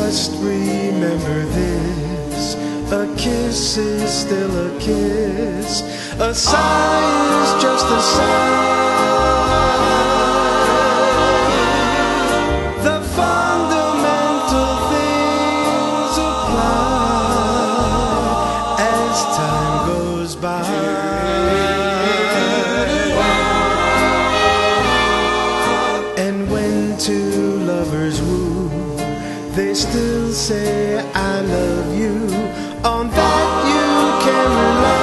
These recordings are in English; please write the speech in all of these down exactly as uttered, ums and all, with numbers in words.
must remember this. A kiss is still a kiss. A sigh is just a sigh. The fundamental things apply as time goes by. Two lovers woo, they still say I love you. On that you can rely,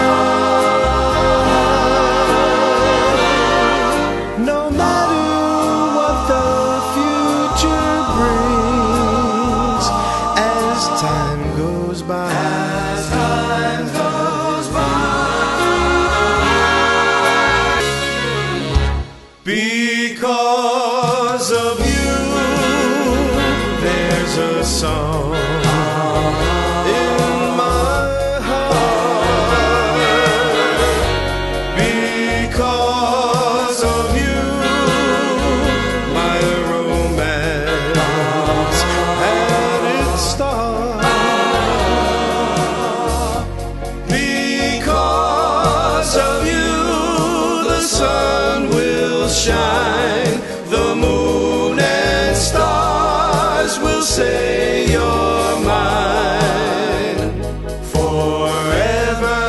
no matter what the future brings. As time goes by, as time goes by, because of a song in my heart. Because of you, my romance had its start. Because of you, the sun will shine, the moon and stars will say you're mine forever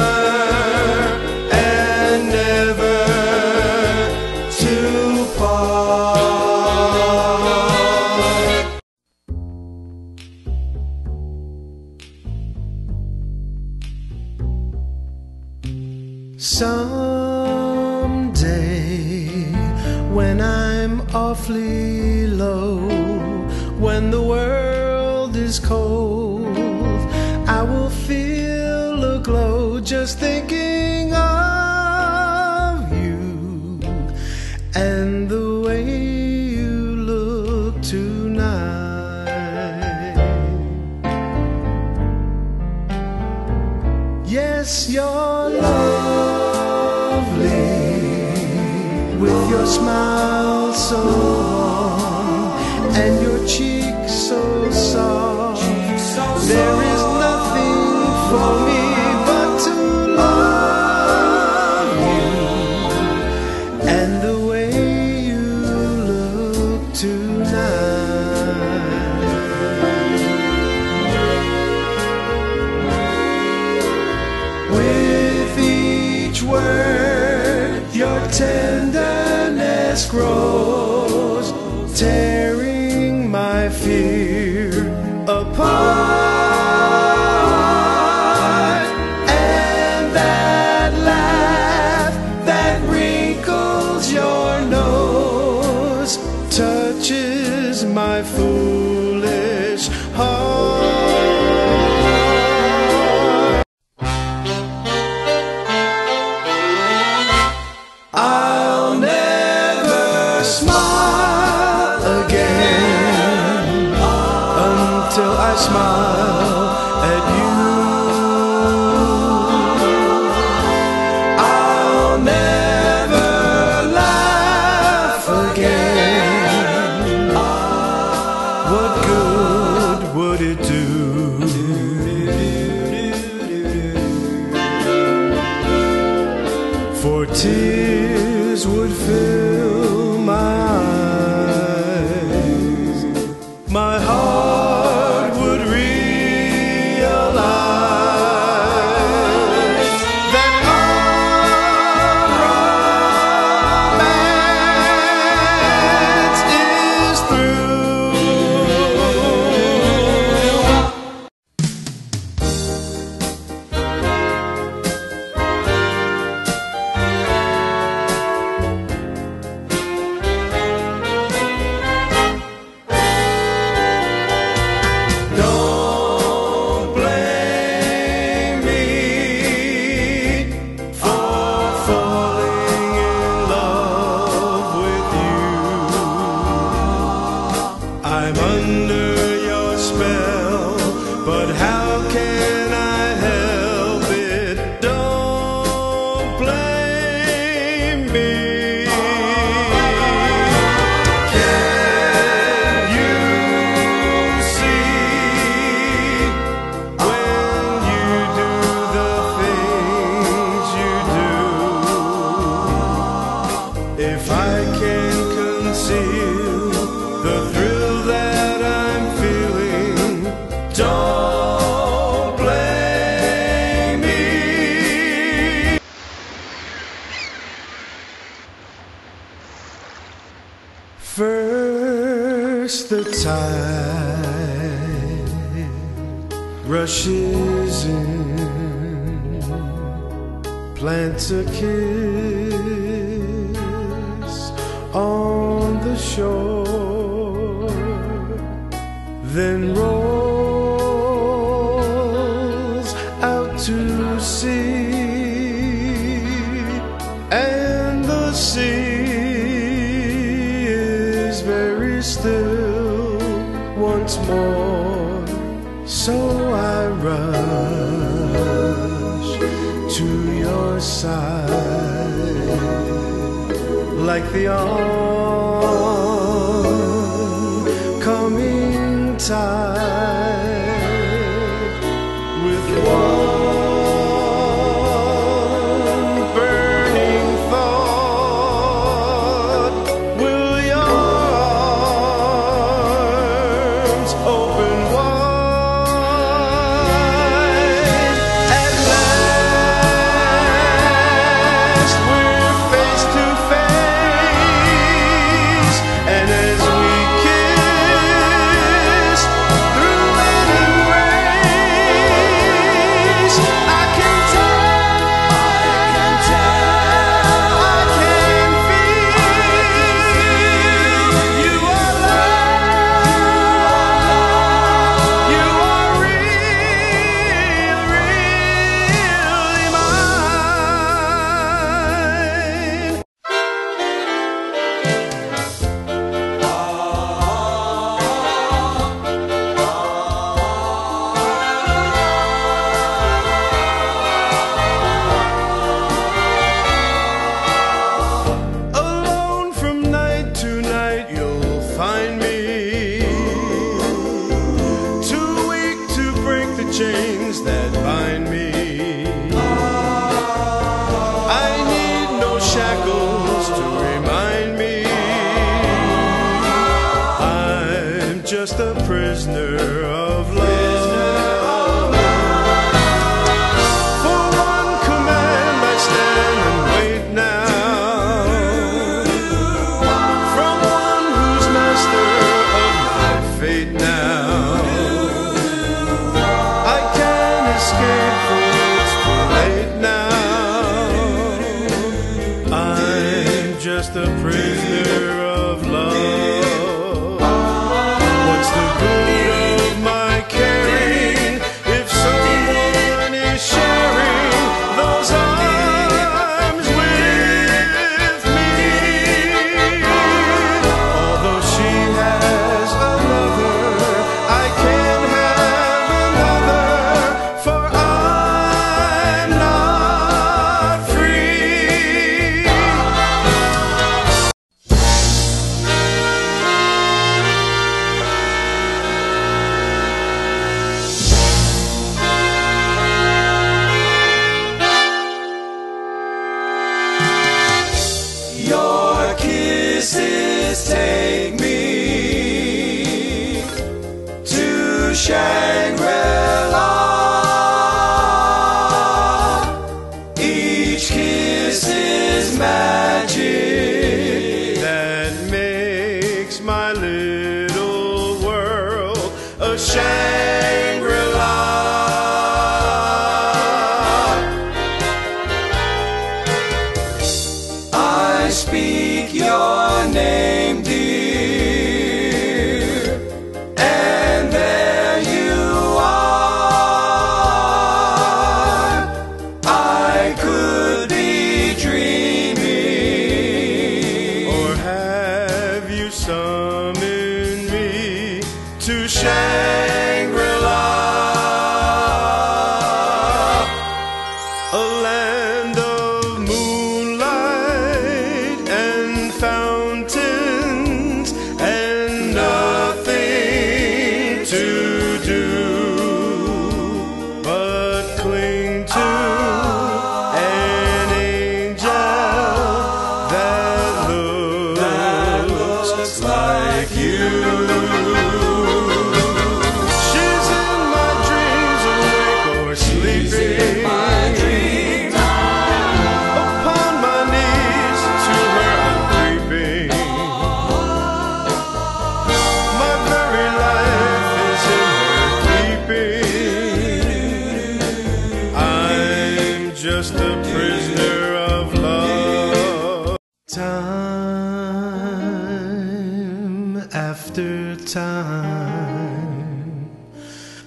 and never to part. Someday, when I'm awfully low, when the world is cold, I will feel a glow just thinking of you and the way you look tonight. Yes, you're lovely with your smile so warm and your cheeks so soft. There is nothing for me but to love you and the way you look tonight. With each word, your tenderness grows, tearing my fear apart, and that laugh that wrinkles your nose touches my foolish heart. I'll never smile again till I smile at you. I'll never laugh again. What good would it do? For tears would fill my eyes, my heart tide rushes in, plants a kiss on the shore, then rolls out to sea, and the sea is very still once more. So I rush to your side like the oncoming tide, with one chains that bind me. I need no shackles to remind me I'm just a prisoner of love. For one command I stand and wait now, from one who's master of my fate now. Just a prisoner of love. What's the good of my caring if someone is sharing those arms with me? Although she has a lover, I can't have another, for I'm not free. Kisses take me to Shangri-La. Each kiss is magic that makes my little world a Shangri-La. I speak your name, dear, and there you are. I could be dreaming, or have you summoned me to Shangri-La?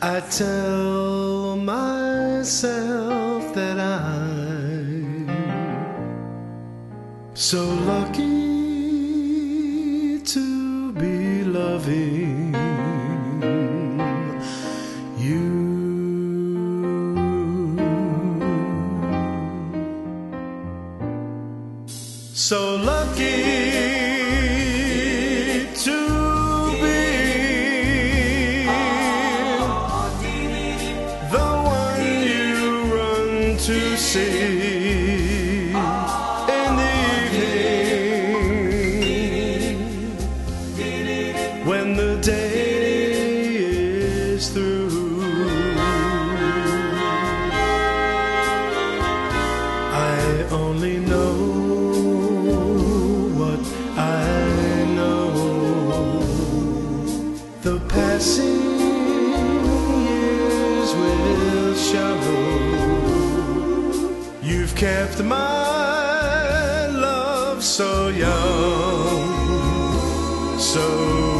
I tell myself that I'm so lucky to be loving you. So lucky to to see in the evening, when the day is through, I only know what I know. The passing years will show. You've kept my love so young, so